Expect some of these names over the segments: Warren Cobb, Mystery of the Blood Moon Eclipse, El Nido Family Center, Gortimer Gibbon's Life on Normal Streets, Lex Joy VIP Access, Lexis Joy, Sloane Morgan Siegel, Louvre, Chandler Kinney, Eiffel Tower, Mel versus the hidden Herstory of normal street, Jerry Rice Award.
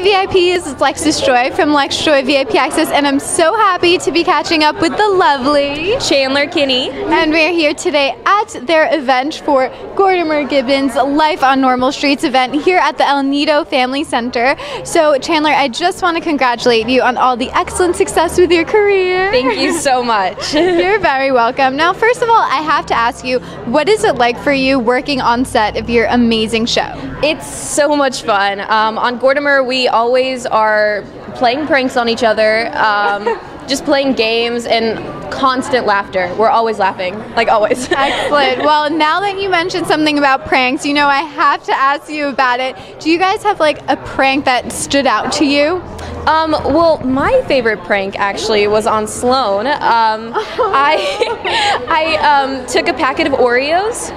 Hey VIPs, it's Lexis Joy from Lex Joy VIP Access, and I'm so happy to be catching up with the lovely Chandler Kinney. And we're here today at their event for Gortimer Gibbon's Life on Normal Streets event here at the El Nido Family Center. So Chandler, I just want to congratulate you on all the excellent success with your career. Thank you so much. You're very welcome. Now, first of all, I have to ask you, what is it like for you working on set of your amazing show? It's so much fun. On Gortimer, we always are playing pranks on each other, just playing games and constant laughter. We're always laughing, like always. Excellent. Well, now that you mentioned something about pranks, you know, I have to ask you about it. Do you guys have like a prank that stood out to you? Well, my favorite prank actually was on Sloane. I took a packet of Oreos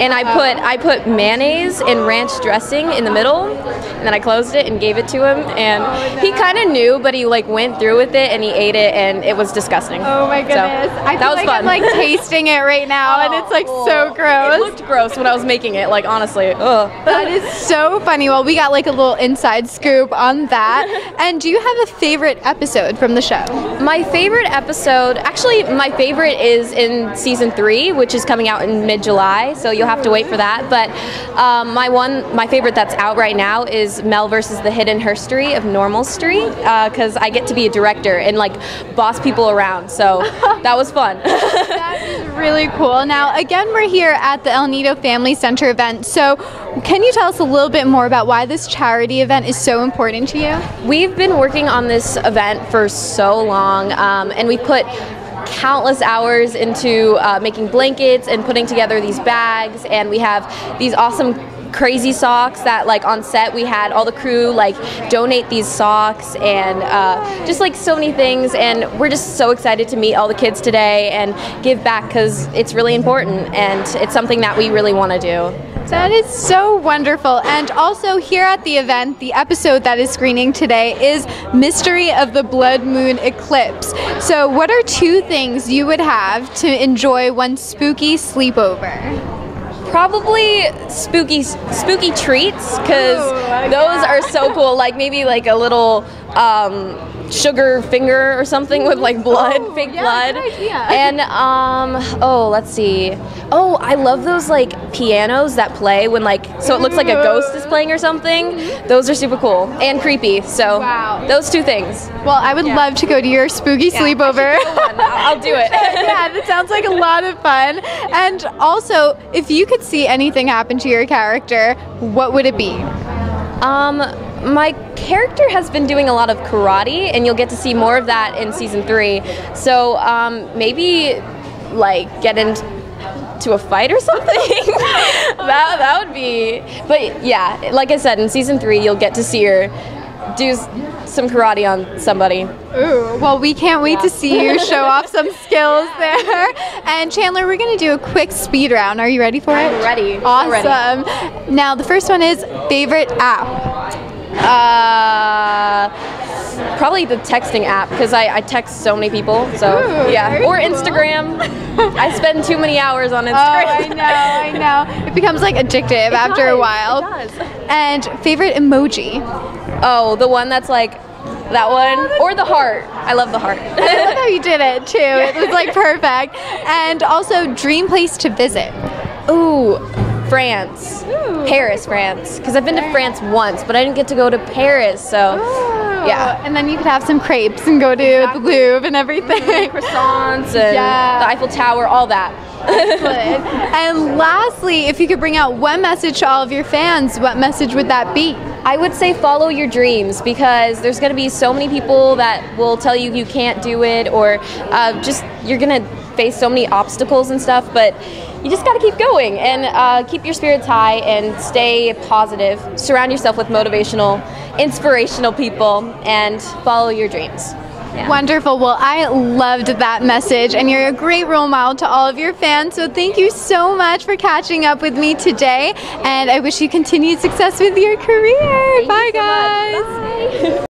and I put mayonnaise and ranch dressing in the middle, and then I closed it and gave it to him, and he kind of knew, but he like went through with it and he ate it, and it was disgusting. Oh my goodness! So, that was fun. I'm like tasting it right now, and it's like so gross. It looked gross when I was making it, like honestly. Ugh. That is so funny. Well, we got like a little inside scoop on that. And do you have a favorite episode from the show? My favorite episode, actually, my favorite is in season 3, which is coming out in mid-July. So you'll have to wait for that, but my favorite that's out right now is Mel versus the hidden Herstory of Normal Street, because I get to be a director and like boss people around, so that was fun. That is really cool. Now again, we're here at the El Nido Family Center event, so can you tell us a little bit more about why this charity event is so important to you? We've been working on this event for so long, and we put countless hours into making blankets and putting together these bags, and we have these awesome crazy socks that like on set we had all the crew like donate these socks, and just like so many things, and we're just so excited to meet all the kids today and give back because it's really important and it's something that we really want to do. That is so wonderful. And also here at the event, the episode that is screening today is Mystery of the Blood Moon Eclipse. So what are two things you would have to enjoy one spooky sleepover? Probably spooky treats, because those are so cool. Like maybe like a little sugar finger or something with like blood, fake blood. Good idea. And let's see. Oh, I love those like pianos that play when like, so it looks like a ghost is playing or something. Those are super cool and creepy. So those two things. Well, I would love to go to your spooky sleepover. I'll do it. Yeah, that sounds like a lot of fun. And also, if you could see anything happen to your character, what would it be? My character has been doing a lot of karate, and you'll get to see more of that in season 3. So maybe like get into a fight or something. that would be. But yeah, like I said, in season 3, you'll get to see her do some karate on somebody. Ooh, well, we can't wait to see you show off some skills there. And Chandler, we're going to do a quick speed round. Are you ready for it? I'm ready. Awesome. Ready. Now, the first one is favorite app. Probably the texting app, because I text so many people. So or Instagram. I spend too many hours on Instagram. Oh, I know. It becomes like addictive after a while. It does. And favorite emoji. Oh, the one that's like that one, or the heart. I love the heart. I love how you did it too. It was like perfect. And also, dream place to visit. Ooh. France. Ooh. Paris, France. Because I've been to France once, but I didn't get to go to Paris, so yeah. And then you could have some crepes and go to the Louvre and everything. Croissants and the Eiffel Tower, all that. Excellent. And lastly, if you could bring out one message to all of your fans, what message would that be? I would say follow your dreams, because there's going to be so many people that will tell you you can't do it, or just you're going to face so many obstacles and stuff, but you just got to keep going and keep your spirits high and stay positive. Surround yourself with motivational, inspirational people and follow your dreams. Yeah. Wonderful. Well, I loved that message, and you're a great role model to all of your fans. So thank you so much for catching up with me today, and I wish you continued success with your career. Bye, guys. Bye.